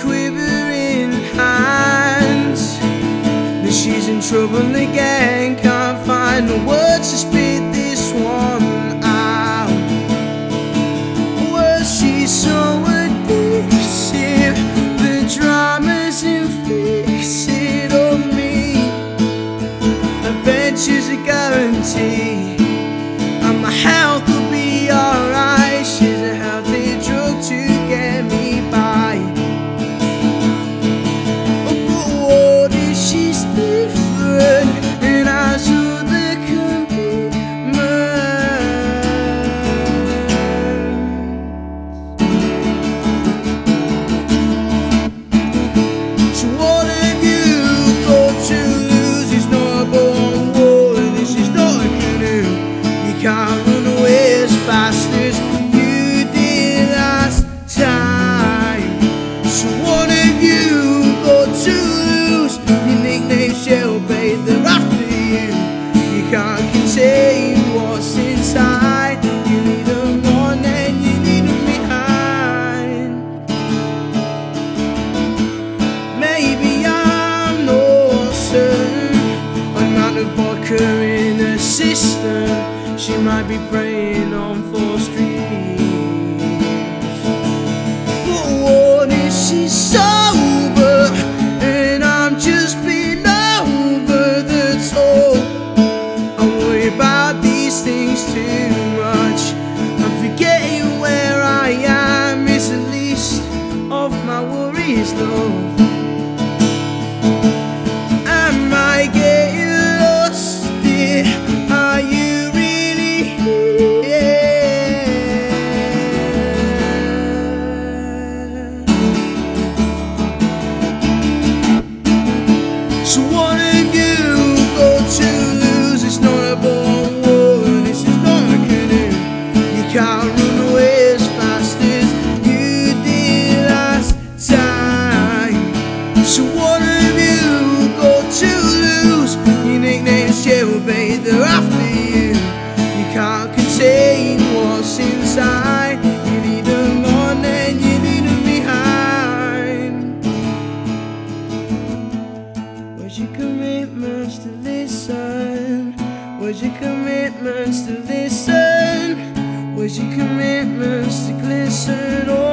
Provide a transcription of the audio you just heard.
quivering hands. Now she's in trouble again, can't find the words to speak this one out. Was she so addictive? The drama's inflicted on me. Adventure's a guarantee, and my health will be alright. She's a healthy drug to get me by. Oh, but what if she's different and has other commitments? So what have you got to lose? It's not a bone wall, this is not a canoe. You can't run away as fast as you did last time. So what have you got to lose? Your nickname shall be, they're after you. You can't contain what's inside. You leave them on and you leave them behind. Maybe I'm not certain. I'm not a vodka in a system. She might be praying on 4 streets. But what if she's sober and I'm just been over the top? I worry about these things too much. I'm forgetting where I am. It's the least of my worries though. So what have you got to lose? It's not a born war, this is not a canoe. You can't run away as fast as you did last time. So what have you got to lose? Your nickname's jailbait, they're after you. You can't contain what's inside. You need them on and you need them behind. Where's your commitments to listen? Where's your commitments to listen? Where's your commitments to glisten?